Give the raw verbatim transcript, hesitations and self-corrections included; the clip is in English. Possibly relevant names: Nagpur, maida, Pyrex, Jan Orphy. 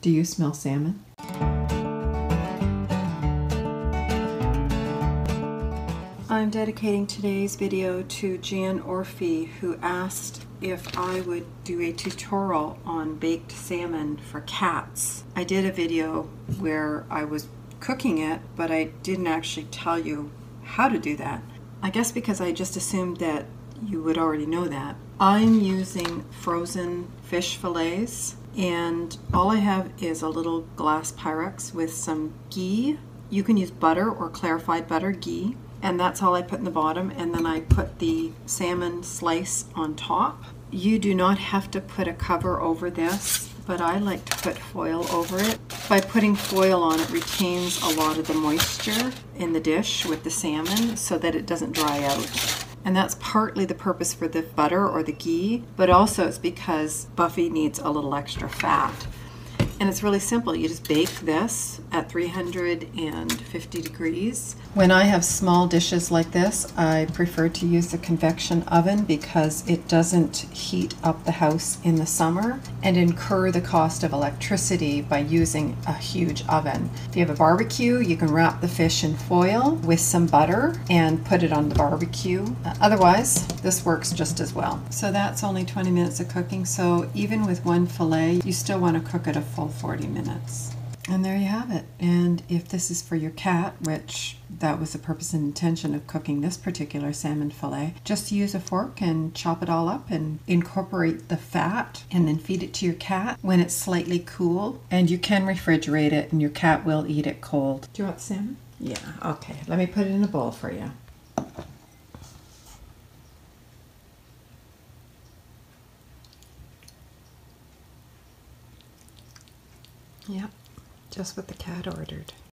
Do you smell salmon? I'm dedicating today's video to Jan Orphy, who asked if I would do a tutorial on baked salmon for cats. I did a video where I was cooking it, but I didn't actually tell you how to do that. I guess because I just assumed that you would already know that. I'm using frozen fish fillets, and all I have is a little glass Pyrex with some ghee. You can use butter or clarified butter ghee. And that's all I put in the bottom, and then I put the salmon slice on top. You do not have to put a cover over this, but I like to put foil over it. By putting foil on, it retains a lot of the moisture in the dish with the salmon so that it doesn't dry out. And that's partly the purpose for the butter or the ghee, but also it's because Buffy needs a little extra fat. And it's really simple. You just bake this at three hundred fifty degrees. When I have small dishes like this, I prefer to use the convection oven because it doesn't heat up the house in the summer and incur the cost of electricity by using a huge oven. If you have a barbecue, you can wrap the fish in foil with some butter and put it on the barbecue. Otherwise, this works just as well. So that's only twenty minutes of cooking, so even with one fillet, you still want to cook it a full forty minutes. And there you have it. And if this is for your cat, which that was the purpose and intention of cooking this particular salmon fillet, just use a fork and chop it all up and incorporate the fat, and then feed it to your cat when it's slightly cool. And you can refrigerate it, and your cat will eat it cold. Do you want salmon? Yeah, okay. Let me put it in a bowl for you. Yep, just what the cat ordered.